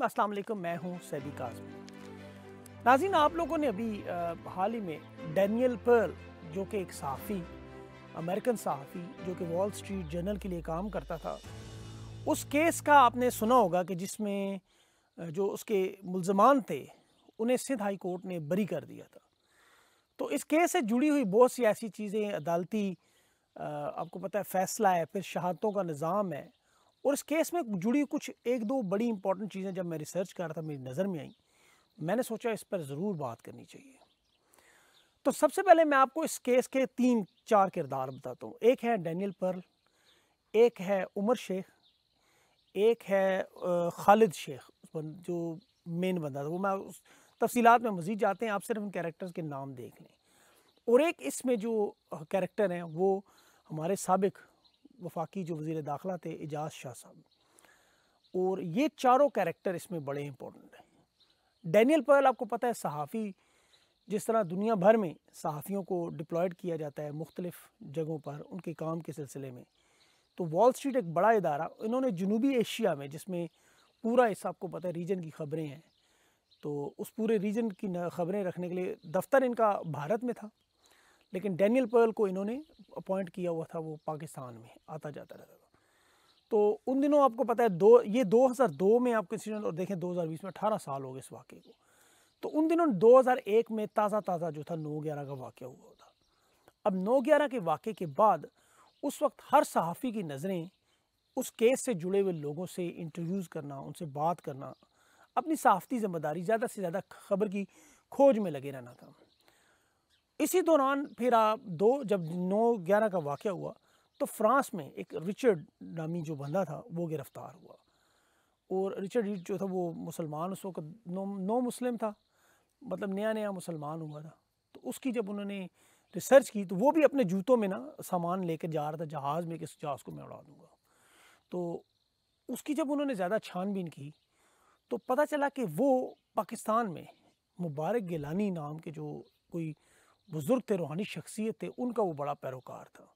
नाज़रीन अस्सलाम वालेकुम, मैं हूँ सबी काज़मी। नाज़रीन आप लोगों ने अभी हाल ही में डैनियल पर्ल जो कि एक सहाफ़ी, अमेरिकन सहाफ़ी जो कि वॉल स्ट्रीट जर्नल के लिए काम करता था, उस केस का आपने सुना होगा कि जिसमें जो उसके मुल्ज़मान थे उन्हें सिंध हाई कोर्ट ने बरी कर दिया था। तो इस केस से जुड़ी हुई बहुत सी ऐसी चीज़ें, अदालती आपको पता है फ़ैसला है, फिर शहादतों का निज़ाम है, और इस केस में जुड़ी कुछ एक दो बड़ी इंपॉर्टेंट चीज़ें जब मैं रिसर्च कर रहा था मेरी नज़र में आई, मैंने सोचा इस पर ज़रूर बात करनी चाहिए। तो सबसे पहले मैं आपको इस केस के तीन चार किरदार बताता हूँ। एक है डैनियल पर्ल, एक है उमर शेख, एक है खालिद शेख जो मेन बंदा था, वो मैं उस तफसीलात में मज़ीद जाते हैं, आप सिर्फ उन कैरेक्टर्स के नाम देख लें। और एक इसमें जो कैरेक्टर हैं वो हमारे साबिक वफाकी जो वज़ीर दाखिला थे इजाज़ शाह साहब, और ये चारों कैरेक्टर इसमें बड़े इंपॉर्टेंट हैं। डैनियल पर्ल आपको पता है सहाफ़ी, जिस तरह दुनिया भर में सहाफ़ियों को डिप्लॉयड किया जाता है मुख्तलिफ़ जगहों पर उनके काम के सिलसिले में, तो वॉल स्ट्रीट एक बड़ा इदारा, इन्होंने जनूबी एशिया में जिसमें पूरा इस आपको पता है रीजन की खबरें हैं, तो उस पूरे रीजन की खबरें रखने के लिए दफ्तर इनका भारत में था, लेकिन डैनियल पर्ल को इन्होंने अपॉइंट किया हुआ था, वो पाकिस्तान में आता जाता रहता था। तो उन दिनों आपको पता है 2002 में आपको इंसिडेंट, और देखें 2020 में 18 साल हो गए इस वाक़े को। तो उन दिनों 2001 में ताज़ा जो था 9/11 का वाक़ा हुआ था। अब 9/11 के वाक़े के बाद उस वक्त हर सहाफ़ी की नज़रें उस केस से जुड़े हुए लोगों से इंटरव्यूज़ करना, उनसे बात करना, अपनी सहाफ़ती ज़िम्मेदारी ज़्यादा से ज़्यादा खबर की खोज में लगे रहना था। इसी दौरान फिर जब 9/11 का वाक़या हुआ तो फ्रांस में एक रिचर्ड नामी जो बंदा था वो गिरफ़्तार हुआ, और रिचर्ड जो था वो मुसलमान, उस वक्त नो मुस्लिम था, मतलब नया मुसलमान हुआ था। तो उसकी जब उन्होंने रिसर्च की तो वो भी अपने जूतों में ना सामान लेकर जा रहा था जहाज़ में कि इस जहाज़ को मैं उड़ा दूँगा। तो उसकी जब उन्होंने ज़्यादा छानबीन की तो पता चला कि वो पाकिस्तान में मुबारक गिलानी नाम के जो कोई बुज़ुर्ग थे, रूहानी शख्सियत थे, उनका वो बड़ा पैरोकार था।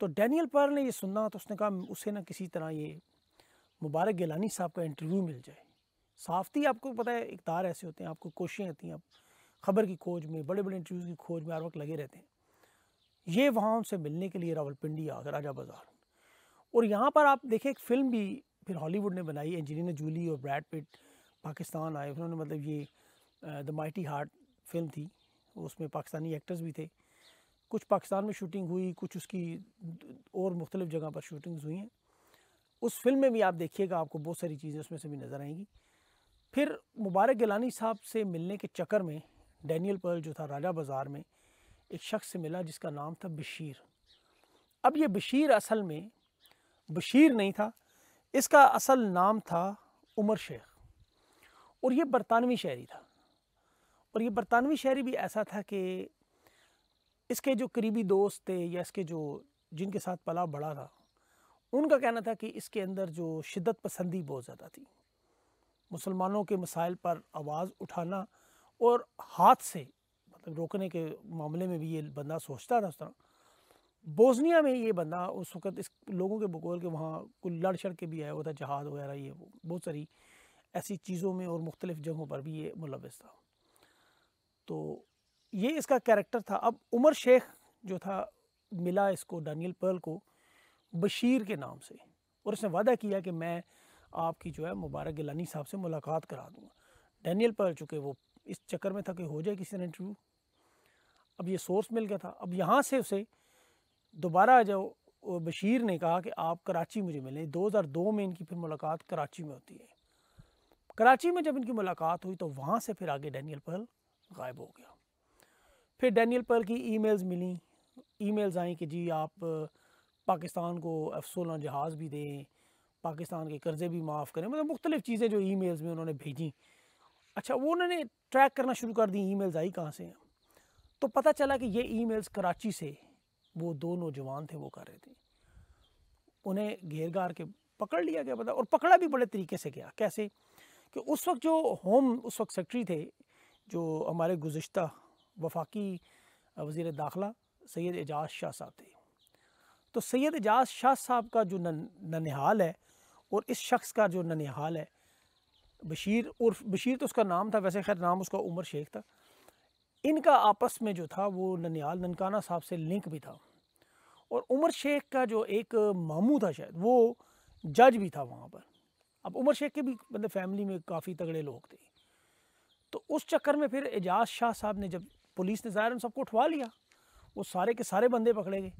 तो डैनियल पर्ल ने ये सुना तो उसने कहा उसे ना किसी तरह ये मुबारक गिलानी साहब का इंटरव्यू मिल जाए। साफ़ती आपको पता है इकदार ऐसे होते हैं, आपको कोशिशें होती हैं, आप खबर की खोज में, बड़े बड़े इंटरव्यूज़ की खोज में हर वक्त लगे रहते हैं। ये वहाँ उनसे मिलने के लिए रावलपिंडी आ गए, राजा बाज़ार, और यहाँ पर आप देखें एक फ़िल्म भी फिर हॉलीवुड ने बनाई, एंजेलिना जूली और ब्रैड पिट पाकिस्तान आए, उन्होंने मतलब ये द माइटी हार्ट फिल्म थी, उसमें पाकिस्तानी एक्टर्स भी थे, कुछ पाकिस्तान में शूटिंग हुई, कुछ उसकी और मुख्तलिफ़ जगह पर शूटिंग्स हुई हैं। उस फिल्म में भी आप देखिएगा, आपको बहुत सारी चीज़ें उसमें से भी नज़र आएंगी। फिर मुबारक गिलानी साहब से मिलने के चक्कर में डैनियल पर्ल जो था राजा बाज़ार में एक शख्स से मिला जिसका नाम था बशीर। अब ये बशीर असल में बशीर नहीं था, इसका असल नाम था उमर शेख, और ये बरतानवी शहरी था, और ये बरतानवी शहरी भी ऐसा था कि इसके जो करीबी दोस्त थे या इसके जो जिनके साथ पला बड़ा था, उनका कहना था कि इसके अंदर जो शिद्दत पसंदी बहुत ज़्यादा थी, मुसलमानों के मसाइल पर आवाज़ उठाना और हाथ से मतलब रोकने के मामले में भी ये बंदा सोचता था। उस तरह बोस्निया में ये बंदा उस वक़्त इस लोगों के बकौल के वहाँ कुल लड़ शड़ के भी आया हुआ था, जहाद वगैरह ये वो बहुत सारी ऐसी चीज़ों में और मुख्तलिफ़ जगहों पर भी ये मुलव्वस था। तो ये इसका कैरेक्टर था। अब उमर शेख जो था मिला इसको डैनियल पर्ल को बशीर के नाम से, और उसने वादा किया कि मैं आपकी जो है मुबारक गिलानी साहब से मुलाकात करा दूँगा। डैनियल पर्ल चूँकि वो इस चक्कर में था कि हो जाए किसी ने इंटरव्यू, अब ये सोर्स मिल गया था। अब यहाँ से उसे दोबारा जो बशीर ने कहा कि आप कराची मुझे मिलें, 2002 में इनकी फिर मुलाकात कराची में होती है। कराची में जब इनकी मुलाकात हुई तो वहाँ से फिर आगे डैनियल पर्ल गायब हो गया। फिर डैनियल पर्ल की ईमेल्स मिली, ईमेल्स आई कि जी आप पाकिस्तान को F-16 जहाज़ भी दें, पाकिस्तान के कर्ज़े भी माफ़ करें, मतलब मुख्तलिफ़ चीज़ें जो ईमेल्स में उन्होंने भेजी। अच्छा वो उन्होंने ट्रैक करना शुरू कर दी ईमेल्स आई कहाँ से हैं, तो पता चला कि ये ईमेल्स कराची से वो दो नौजवान थे वो कर रहे थे। उन्हें घेरघार के पकड़ लिया गया, पता, और पकड़ा भी बड़े तरीके से गया। कैसे कि उस वक्त जो होम उस वक्त सेक्रेटरी थे जो हमारे गुज़श्ता वफाकी वज़ीर दाखिला सैयद एजाज शाह साहब थे, तो सैयद एजाज शाह साहब का जो ननिहाल है और इस शख्स का जो ननिहाल है बशीर, और बशीर तो उसका नाम था, वैसे खैर नाम उसका उमर शेख था। इनका आपस में जो था वो ननियाल ननकाना साहब से लिंक भी था, और उमर शेख का जो एक मामू था शायद वो जज भी था वहाँ पर। अब उमर शेख के भी मतलब फैमिली में काफ़ी तगड़े लोग थे। तो उस चक्कर में फिर एजाज शाह साहब ने, जब पुलिस ने ज़ाहिर उन सबको उठवा लिया, वो सारे के सारे बंदे पकड़े गए,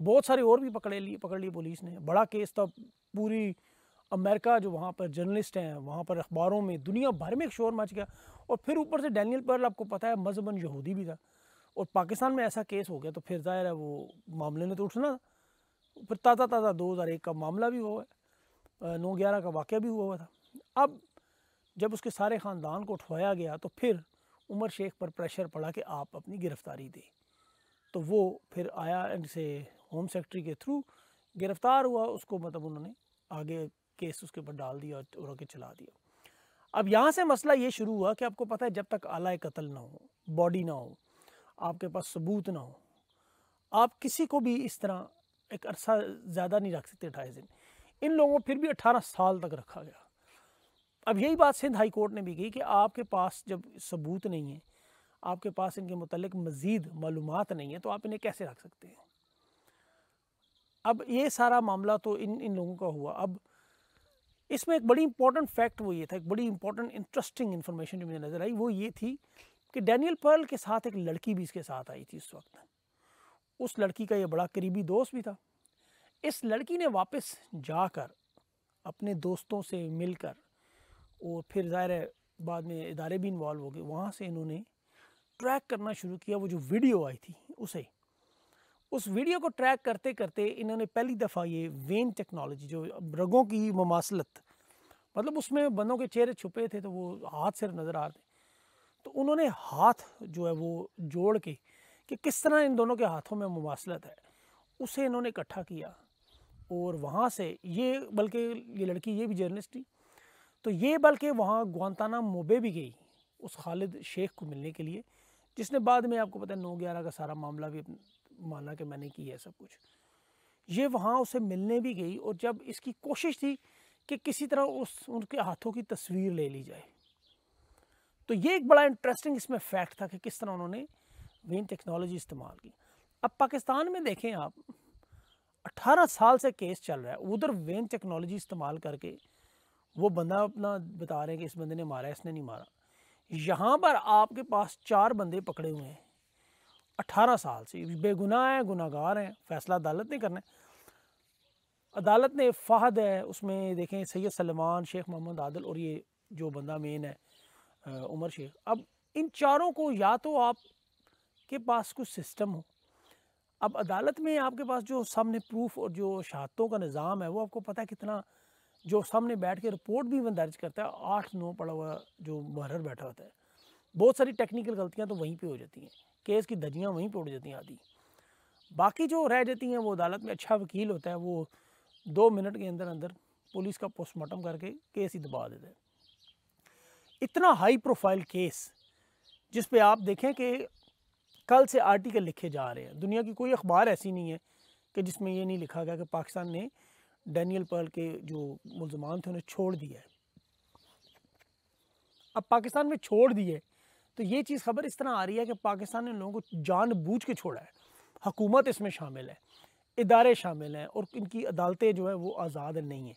बहुत सारे और भी पकड़ लिए पुलिस ने। बड़ा केस था, पूरी अमेरिका जो वहाँ पर जर्नलिस्ट हैं, वहाँ पर अखबारों में दुनिया भर में एक शोर मच गया। और फिर ऊपर से डैनियल पर्ल आपको पता है मजहबन यहूदी भी था, और पाकिस्तान में ऐसा केस हो गया तो फिर ज़ाहिर है वो मामले ने तो उठना। फिर ताज़ा 2001 का मामला भी हुआ है, 9/11 का वाक़या भी हुआ था। अब जब उसके सारे ख़ानदान को उठवाया गया तो फिर उमर शेख पर प्रेशर पड़ा कि आप अपनी गिरफ़्तारी दें। तो वो फिर आया इनसे होम सेक्रेटरी के थ्रू, गिरफ़्तार हुआ, उसको मतलब उन्होंने आगे केस उसके ऊपर डाल दिया और आगे चला दिया। अब यहाँ से मसला ये शुरू हुआ कि आपको पता है जब तक आला कत्ल ना हो, बॉडी ना हो, आपके पास सबूत ना हो, आप किसी को भी इस तरह एक अरसा ज़्यादा नहीं रख सकते, 28 दिन। इन लोगों को फिर भी 18 साल तक रखा गया। अब यही बात सिंध हाई कोर्ट ने भी कही कि आपके पास जब सबूत नहीं है, आपके पास इनके मुतल्लिक मज़ीद मालूमात नहीं है, तो आप इन्हें कैसे रख सकते हैं। अब ये सारा मामला तो इन लोगों का हुआ। अब इसमें एक बड़ी इंपॉर्टेंट फैक्ट वो ये था, एक बड़ी इंपॉर्टेंट इंटरेस्टिंग इन्फॉर्मेशन जो मुझे नज़र आई वो ये थी कि डैनियल पर्ल के साथ एक लड़की भी इसके साथ आई थी उस वक्त। उस लड़की का ये बड़ा करीबी दोस्त भी था। इस लड़की ने वापस जाकर अपने दोस्तों से मिलकर, और फिर ज़ाहिर है बाद में इदारे भी इन्वॉल्व हो गए, वहाँ से इन्होंने ट्रैक करना शुरू किया। वो जो वीडियो आई थी उस वीडियो को ट्रैक करते करते इन्होंने पहली दफ़ा ये वेन टेक्नोलॉजी, जो रगों की ममासलत, मतलब उसमें बंदों के चेहरे छुपे थे तो वो हाथ सिर्फ नज़र आ रहे थे, तो उन्होंने हाथ जो है वो जोड़ के कि किस तरह इन दोनों के हाथों में मुमासलत है, उसे इन्होंने इकट्ठा किया। और वहाँ से ये, बल्कि ये लड़की ये भी जर्नलिस्ट थी, तो ये बल्कि वहाँ ग्वांतानामो बे भी गई उस खालिद शेख को मिलने के लिए, जिसने बाद में आपको पता है 9/11 का सारा मामला भी माना कि मैंने की है सब कुछ। ये वहाँ उसे मिलने भी गई, और जब इसकी कोशिश थी कि किसी तरह उस उनके हाथों की तस्वीर ले ली जाए, तो ये एक बड़ा इंटरेस्टिंग इसमें फैक्ट था कि किस तरह उन्होंने वेन टेक्नोलॉजी इस्तेमाल की। अब पाकिस्तान में देखें आप, 18 साल से केस चल रहा है, उधर वेन टेक्नोलॉजी इस्तेमाल करके वो बंदा अपना बता रहे हैं कि इस बंदे ने मारा, इसने नहीं मारा। यहाँ पर आपके पास 4 बंदे पकड़े हुए हैं 18 साल से, बेगुनाह हैं, गुनाहगार हैं, फैसला अदालत ने करना है। अदालत ने फाहद है, उसमें देखें सैयद सलमान, शेख मोहम्मद आदिल और ये जो बंदा मेन है उमर शेख। अब इन चारों को या तो आप के पास कुछ सिस्टम हो, अब अदालत में आपके पास जो सामने प्रूफ और जो शहादतों का निज़ाम है वो आपको पता है कितना, जो सामने बैठ के रिपोर्ट भी वह दर्ज करता है, 8-9 पड़ा हुआ जो मुहर्रिर बैठा होता है। बहुत सारी टेक्निकल गलतियां तो वहीं पे हो जाती हैं, केस की धज्जियां वहीं पे उड़ जाती हैं आदि, बाकी जो रह जाती हैं वो अदालत में अच्छा वकील होता है वो 2 मिनट के अंदर अंदर पुलिस का पोस्टमार्टम करके केस ही दबा देता है। इतना हाई प्रोफाइल केस जिस पे आप देखें कि कल से आर्टिकल लिखे जा रहे हैं, दुनिया की कोई अखबार ऐसी नहीं है कि जिसमें ये नहीं लिखा गया कि पाकिस्तान ने डैनियल पर्ल के जो मुल्ज़मान थे उन्हें छोड़ दिया है। अब पाकिस्तान में छोड़ दिए तो ये चीज़ खबर इस तरह आ रही है कि पाकिस्तान ने लोगों को जानबूझ के छोड़ा है, हुकूमत इसमें शामिल है, इदारे शामिल हैं, और इनकी अदालतें जो है वो आज़ाद नहीं हैं।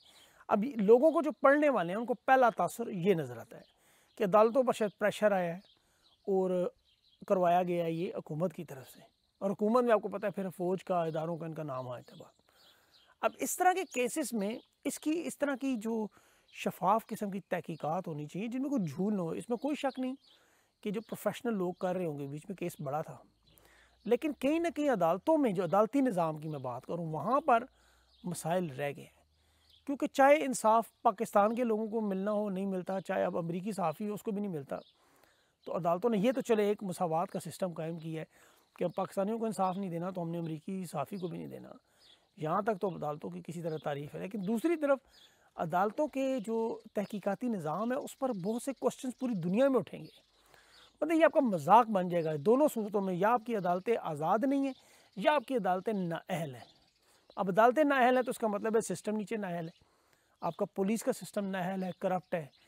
अब लोगों को जो पढ़ने वाले हैं उनको पहला तासर ये नज़र आता है कि अदालतों पर शायद प्रेशर आया है और करवाया गया ये हुकूमत की तरफ से, और हुकूमत में आपको पता है फिर फ़ौज का, इदारों का, इनका नाम आया था। अब इस तरह के केसेस में इसकी इस तरह की जो शफाफ किस्म की तहकीकात होनी चाहिए जिनमें कोई झूल न हो। इसमें कोई शक नहीं कि जो प्रोफेशनल लोग कर रहे होंगे, बीच में केस बड़ा था, लेकिन कहीं ना कहीं अदालतों में जो अदालती निज़ाम की मैं बात करूं, वहाँ पर मसाइल रह गए हैं, क्योंकि चाहे इंसाफ पाकिस्तान के लोगों को मिलना हो नहीं मिलता, चाहे अब अमरीकी सहाफ़ी हो उसको भी नहीं मिलता। तो अदालतों ने, यह तो चले एक मसावात का सिस्टम कायम किया है कि अब पाकिस्तानियों को इंसाफ नहीं देना तो हमने अमरीकी सहाफ़ी को भी नहीं देना, यहाँ तक तो अदालतों की किसी तरह तारीफ़ है। लेकिन दूसरी तरफ अदालतों के जो तहकीकाती निज़ाम है उस पर बहुत से क्वेश्चंस पूरी दुनिया में उठेंगे, मतलब ये आपका मजाक बन जाएगा। दोनों सूरतों में या आपकी अदालतें आज़ाद नहीं हैं या आपकी अदालतें नाअहल हैं। अब अदालतें नाअहल हैं तो उसका मतलब है सिस्टम नीचे नाअहल है, आपका पुलिस का सिस्टम नाअहल है, करप्ट है,